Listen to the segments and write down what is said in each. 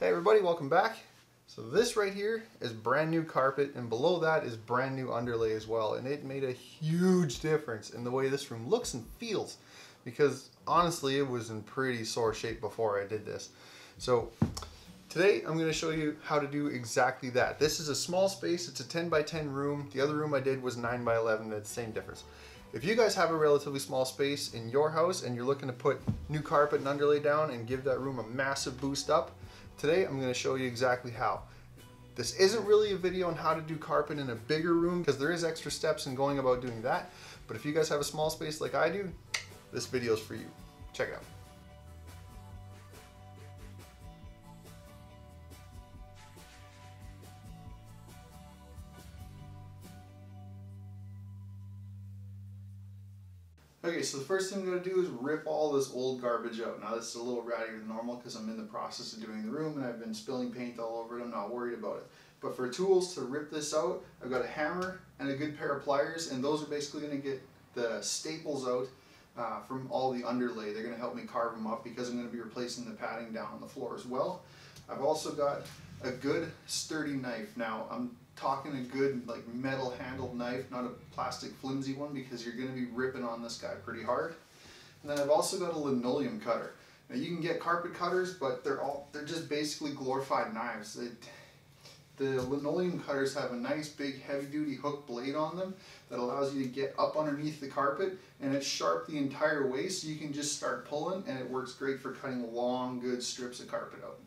Hey everybody, welcome back. So this right here is brand new carpet, and below that is brand new underlay as well, and it made a huge difference in the way this room looks and feels, because honestly it was in pretty sore shape before I did this. So today I'm going to show you how to do exactly that. This is a small space, it's a 10 by 10 room. The other room I did was 9 by 11, that's the same difference. If you guys have a relatively small space in your house and you're looking to put new carpet and underlay down and give that room a massive boost up, today I'm going to show you exactly how. This isn't really a video on how to do carpet in a bigger room, because there is extra steps in going about doing that, but if you guys have a small space like I do, this video is for you. Check it out. Okay, so the first thing I'm going to do is rip all this old garbage out. Now this is a little rattier than normal because I'm in the process of doing the room and I've been spilling paint all over it. I'm not worried about it. But for tools to rip this out, I've got a hammer and a good pair of pliers, and those are basically going to get the staples out from all the underlay. They're going to help me carve them up because I'm going to be replacing the padding down on the floor as well. I've also got a good sturdy knife. Now I'm talking a good like metal handled knife, not a plastic flimsy one, because you're going to be ripping on this guy pretty hard. And then I've also got a linoleum cutter. Now you can get carpet cutters, but they're just basically glorified knives. The linoleum cutters have a nice big heavy duty hook blade on them that allows you to get up underneath the carpet, and it's sharp the entire way, so you can just start pulling and it works great for cutting long good strips of carpet out.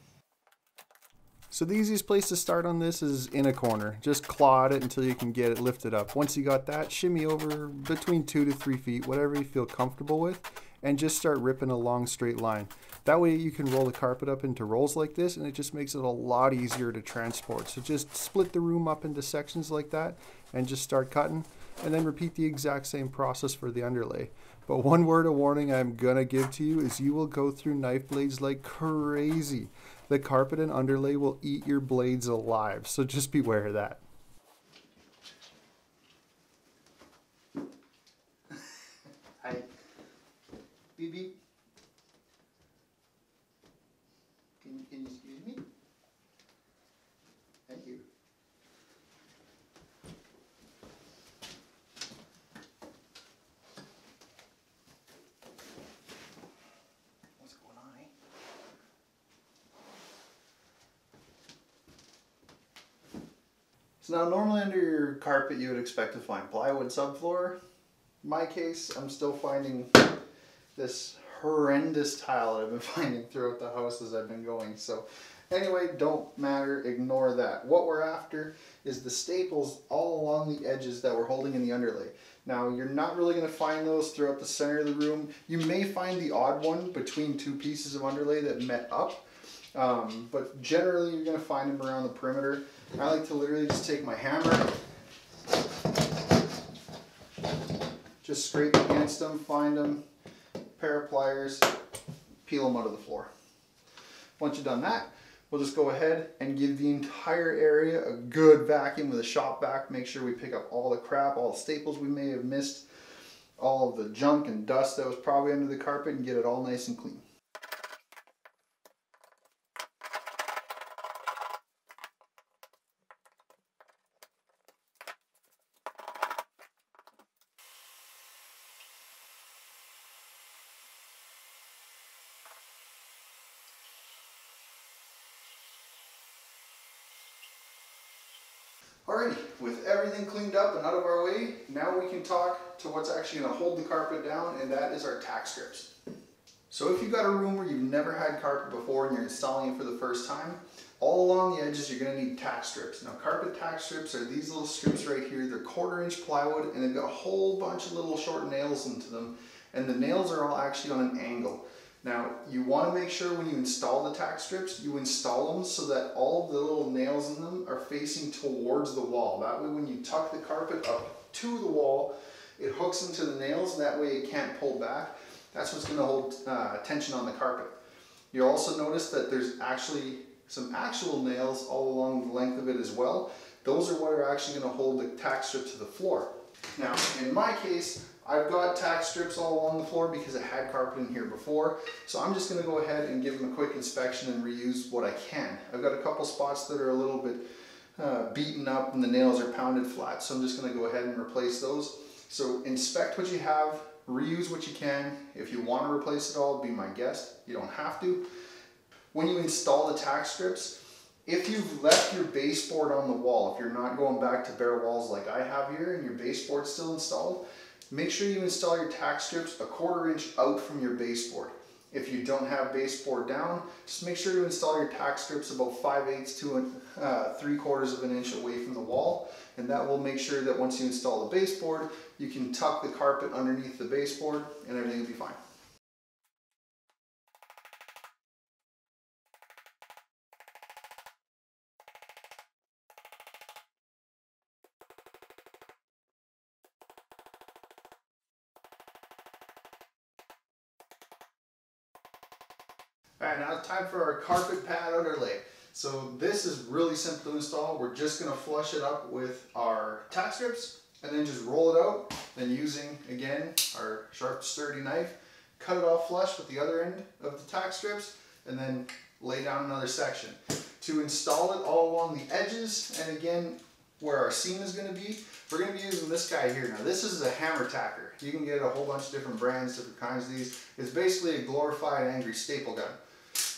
So the easiest place to start on this is in a corner. Just claw at it until you can get it lifted up. Once you got that, shimmy over between 2 to 3 feet, whatever you feel comfortable with, and just start ripping a long straight line. That way you can roll the carpet up into rolls like this, and it just makes it a lot easier to transport. So just split the room up into sections like that and just start cutting, and then repeat the exact same process for the underlay. But one word of warning I'm gonna give to you is you will go through knife blades like crazy. The carpet and underlay will eat your blades alive, so just beware of that. Hi. Beep beep. Can you excuse me? Thank you. Now normally under your carpet you would expect to find plywood subfloor. In my case, I'm still finding this horrendous tile that I've been finding throughout the house as I've been going. So anyway, don't matter, ignore that. What we're after is the staples all along the edges that we're holding in the underlay. Now you're not really going to find those throughout the center of the room. You may find the odd one between two pieces of underlay that met up. But generally you're going to find them around the perimeter. I like to literally just take my hammer, just scrape against them, find them, pair of pliers, peel them out of the floor. Once you've done that, we'll just go ahead and give the entire area a good vacuum with a shop vac. Make sure we pick up all the crap, all the staples we may have missed, all of the junk and dust that was probably under the carpet, and get it all nice and clean. Alrighty, with everything cleaned up and out of our way, now we can talk to what's actually going to hold the carpet down, and that is our tack strips. So if you've got a room where you've never had carpet before and you're installing it for the first time, all along the edges you're going to need tack strips. Now carpet tack strips are these little strips right here. They're 1/4 inch plywood, and they've got a whole bunch of little short nails into them, and the nails are all actually on an angle. Now, you want to make sure when you install the tack strips, you install them so that all the little nails in them are facing towards the wall. That way when you tuck the carpet up to the wall, it hooks into the nails, and that way it can't pull back. That's what's going to hold tension on the carpet. You'll also notice that there's actually some actual nails all along the length of it as well. Those are what are actually going to hold the tack strip to the floor. Now, in my case, I've got tack strips all along the floor because it had carpet in here before, so I'm just going to go ahead and give them a quick inspection and reuse what I can. I've got a couple spots that are a little bit beaten up and the nails are pounded flat, so I'm just going to go ahead and replace those. So inspect what you have, reuse what you can. If you want to replace it all, be my guest. You don't have to. When you install the tack strips, if you've left your baseboard on the wall, if you're not going back to bare walls like I have here and your baseboard's still installed, make sure you install your tack strips 1/4 inch out from your baseboard. If you don't have baseboard down, just make sure you install your tack strips about 5/8 to 3/4 of an inch away from the wall, and that will make sure that once you install the baseboard, you can tuck the carpet underneath the baseboard and everything will be fine. Alright, now it's time for our carpet pad outerlay. So this is really simple to install. We're just going to flush it up with our tack strips and then just roll it out. Then using, again, our sharp sturdy knife, cut it off flush with the other end of the tack strips and then lay down another section. To install it all along the edges and again where our seam is going to be, we're going to be using this guy here. Now this is a Hammer Tacker. You can get a whole bunch of different brands, different kinds of these. It's basically a glorified angry staple gun.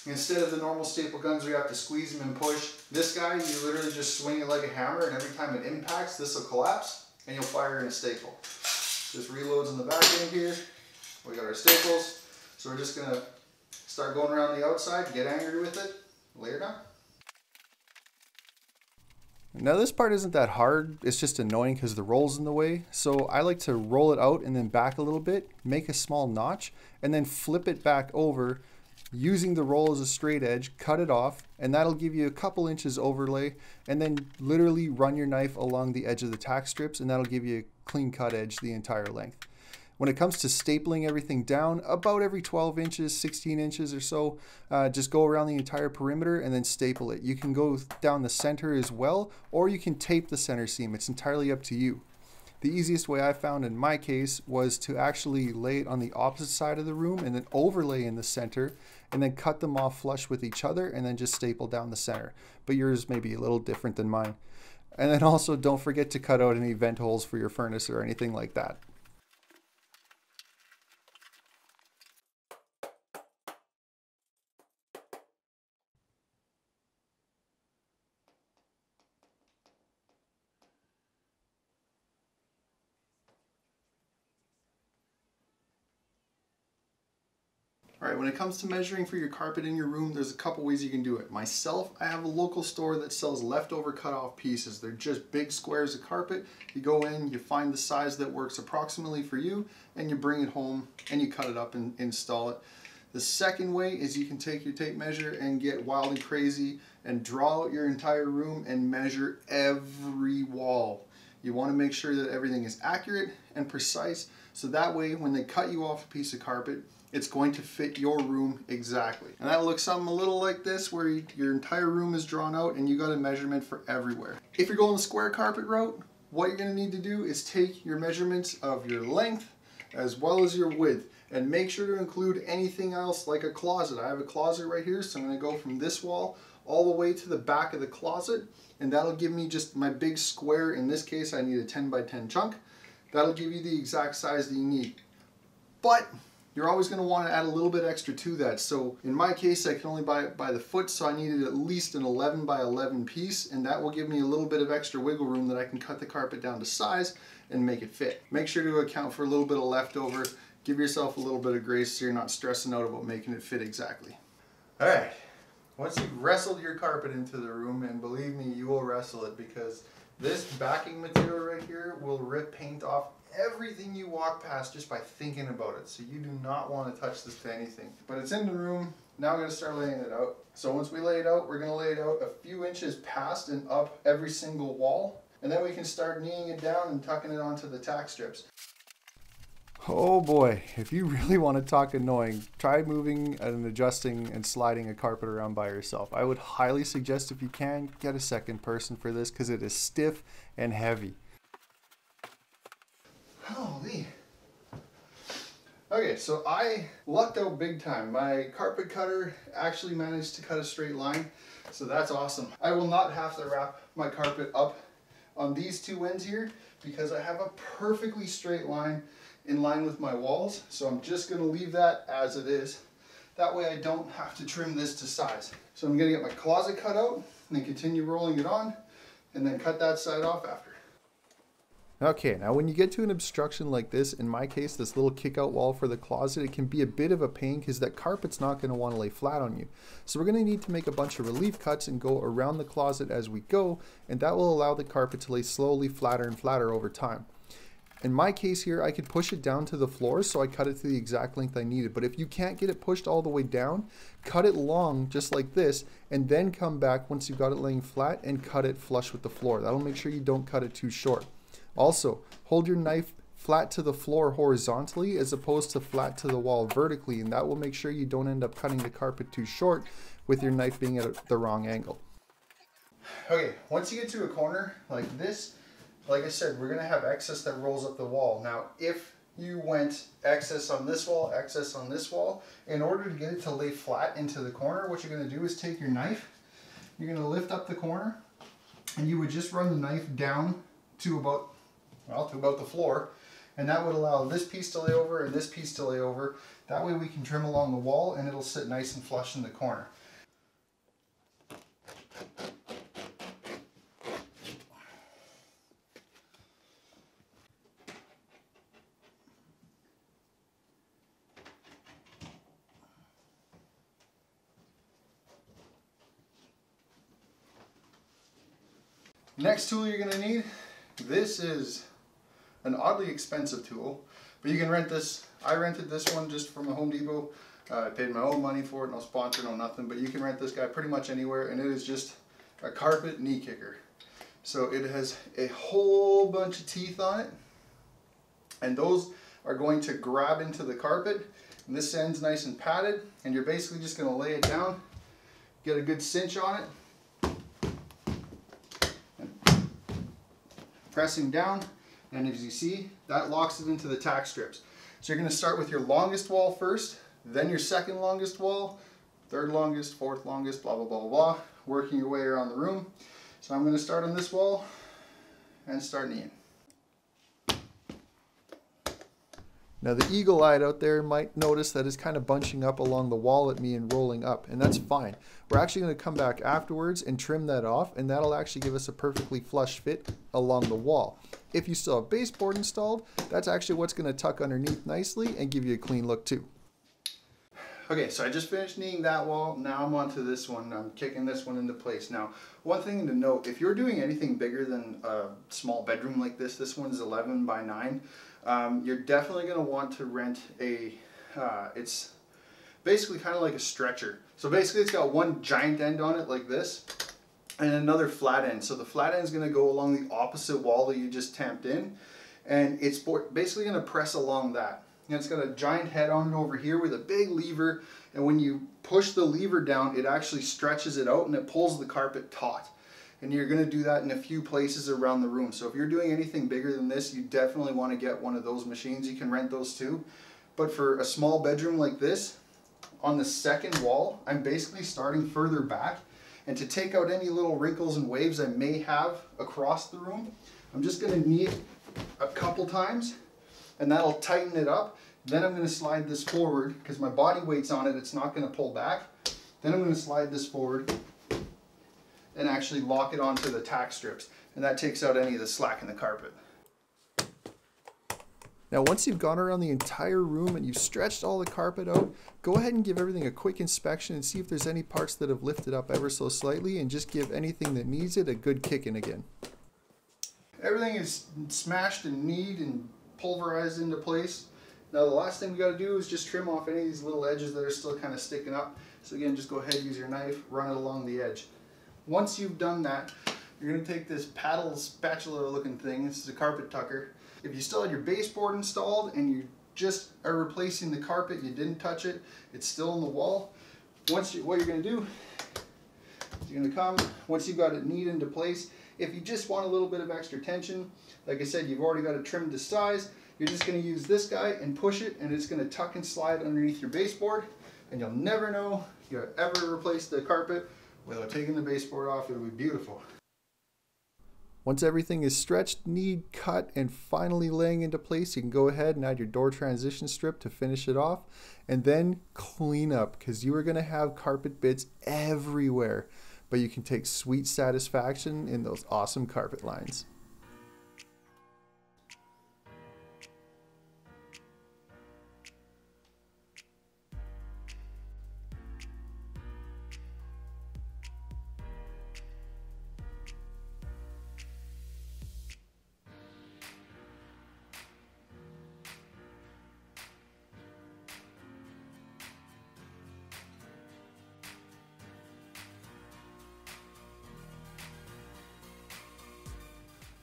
Instead of the normal staple guns where you have to squeeze them and push, this guy, you literally just swing it like a hammer and every time it impacts, this will collapse and you'll fire in a staple. Just reloads in the back end here. We got our staples. So we're just going to start going around the outside, get angry with it, lay it down. Now this part isn't that hard, it's just annoying because the roll's in the way. So I like to roll it out and then back a little bit, make a small notch, and then flip it back over using the roll as a straight edge, cut it off, and that'll give you a couple inches overlay, and then literally run your knife along the edge of the tack strips and that'll give you a clean cut edge the entire length. When it comes to stapling everything down, about every 12 inches, 16 inches or so, just go around the entire perimeter and then staple it. You can go down the center as well, or you can tape the center seam. It's entirely up to you. The easiest way I found in my case was to actually lay it on the opposite side of the room and then overlay in the center and then cut them off flush with each other and then just staple down the center. But yours may be a little different than mine. And then also don't forget to cut out any vent holes for your furnace or anything like that. Alright, when it comes to measuring for your carpet in your room, there's a couple ways you can do it. Myself, I have a local store that sells leftover cut-off pieces. They're just big squares of carpet. You go in, you find the size that works approximately for you, and you bring it home and you cut it up and install it. The second way is you can take your tape measure and get wild and crazy and draw out your entire room and measure every wall. You want to make sure that everything is accurate and precise, so that way when they cut you off a piece of carpet, it's going to fit your room exactly. And that looks something a little like this, where your entire room is drawn out and you got a measurement for everywhere. If you're going the square carpet route, what you're gonna need to do is take your measurements of your length as well as your width, and make sure to include anything else like a closet. I have a closet right here, so I'm gonna go from this wall all the way to the back of the closet, and that'll give me just my big square. In this case, I need a 10 by 10 chunk. That'll give you the exact size that you need. But you're always going to want to add a little bit extra to that. So in my case, I can only buy it by the foot, so I needed at least an 11 by 11 piece, and that will give me a little bit of extra wiggle room that I can cut the carpet down to size and make it fit. Make sure to account for a little bit of leftover. Give yourself a little bit of grace so you're not stressing out about making it fit exactly. All right. Once you've wrestled your carpet into the room, and believe me, you will wrestle it, because this backing material right here will rip paint off everything you walk past just by thinking about it. So you do not want to touch this to anything. But it's in the room. Now I'm going to start laying it out. So once we lay it out, we're going to lay it out a few inches past and up every single wall. And then we can start kneeing it down and tucking it onto the tack strips. Oh boy, if you really want to talk annoying, try moving and adjusting and sliding a carpet around by yourself. I would highly suggest, if you can, get a second person for this, because it is stiff and heavy. Holy, Okay, so I lucked out big time. My carpet cutter actually managed to cut a straight line, so that's awesome. I will not have to wrap my carpet up on these two ends here because I have a perfectly straight line in line with my walls, so I'm just going to leave that as it is. That way I don't have to trim this to size. So I'm going to get my closet cut out and then continue rolling it on and then cut that side off after. Okay, now when you get to an obstruction like this, in my case, this little kick-out wall for the closet, it can be a bit of a pain because that carpet's not going to want to lay flat on you. So we're going to need to make a bunch of relief cuts and go around the closet as we go, and that will allow the carpet to lay slowly flatter and flatter over time. In my case here, I could push it down to the floor, so I cut it to the exact length I needed. But if you can't get it pushed all the way down, cut it long just like this, and then come back once you've got it laying flat and cut it flush with the floor. That'll make sure you don't cut it too short. Also, hold your knife flat to the floor horizontally as opposed to flat to the wall vertically, and that will make sure you don't end up cutting the carpet too short with your knife being at the wrong angle. Okay, once you get to a corner like this, like I said, we're going to have excess that rolls up the wall. Now, if you went excess on this wall, in order to get it to lay flat into the corner, what you're going to do is take your knife, you're going to lift up the corner, and you would just run the knife down to about the floor, and that would allow this piece to lay over and this piece to lay over. That way we can trim along the wall and it'll sit nice and flush in the corner. Next tool you're going to need, this is an oddly expensive tool, but you can rent this. I rented this one just from a Home Depot. I paid my own money for it, no sponsor, no nothing, but you can rent this guy pretty much anywhere, and it is just a carpet knee kicker. So it has a whole bunch of teeth on it, and those are going to grab into the carpet, and this end's nice and padded, and you're basically just going to lay it down, get a good cinch on it, pressing down, and as you see, that locks it into the tack strips. So you're going to start with your longest wall first, then your second longest wall, third longest, fourth longest, blah, blah, blah, blah, working your way around the room. So I'm going to start on this wall and start kneeing. Now the eagle-eyed out there might notice that it's kind of bunching up along the wall at me and rolling up, and that's fine. We're actually going to come back afterwards and trim that off, and that'll actually give us a perfectly flush fit along the wall. If you still have baseboard installed, that's actually what's going to tuck underneath nicely and give you a clean look too. Okay, so I just finished kneeing that wall. Now I'm onto this one. I'm kicking this one into place. Now, one thing to note, if you're doing anything bigger than a small bedroom like this one's 11 by 9, you're definitely going to want to rent a, it's basically kind of like a stretcher. So basically it's got one giant end on it like this and another flat end. So the flat end is going to go along the opposite wall that you just tamped in, and it's basically going to press along that. And it's got a giant head on it over here with a big lever, and when you push the lever down, it actually stretches it out and it pulls the carpet taut. And you're going to do that in a few places around the room. So if you're doing anything bigger than this, you definitely want to get one of those machines. You can rent those too. But for a small bedroom like this, on the second wall, I'm basically starting further back. And to take out any little wrinkles and waves I may have across the room, I'm just going to knee it a couple times, and that'll tighten it up. Then I'm going to slide this forward because my body weight's on it. It's not going to pull back. Then I'm going to slide this forward and actually lock it onto the tack strips, and that takes out any of the slack in the carpet. Now once you've gone around the entire room and you've stretched all the carpet out, go ahead and give everything a quick inspection and see if there's any parts that have lifted up ever so slightly, and just give anything that needs it a good kicking again. Everything is smashed and kneed and pulverized into place. Now the last thing we got to do is just trim off any of these little edges that are still kind of sticking up. So again, just go ahead, use your knife, run it along the edge. Once you've done that, you're going to take this paddle spatula looking thing. This is a carpet tucker. If you still had your baseboard installed and you just are replacing the carpet, you didn't touch it, it's still on the wall. What you're going to do is you're going to come, once you've got it kneed into place, if you just want a little bit of extra tension, like I said, you've already got it trimmed to size, You're just going to use this guy and push it, and it's going to tuck and slide underneath your baseboard, and you'll never know you ever replace the carpet without taking the baseboard off. It'll be beautiful. Once everything is stretched, kneed, cut, and finally laying into place, you can go ahead and add your door transition strip to finish it off, and then clean up, because you are going to have carpet bits everywhere, but you can take sweet satisfaction in those awesome carpet lines.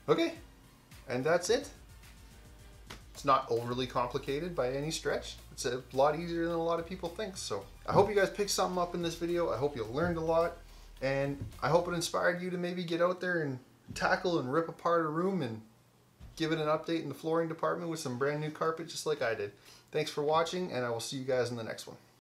Okay, and that's it. It's not overly complicated by any stretch. It's a lot easier than a lot of people think. So I hope you guys picked something up in this video. I hope you learned a lot, and I hope it inspired you to maybe get out there and tackle and rip apart a room and give it an update in the flooring department with some brand new carpet, just like I did. Thanks for watching, and I will see you guys in the next one.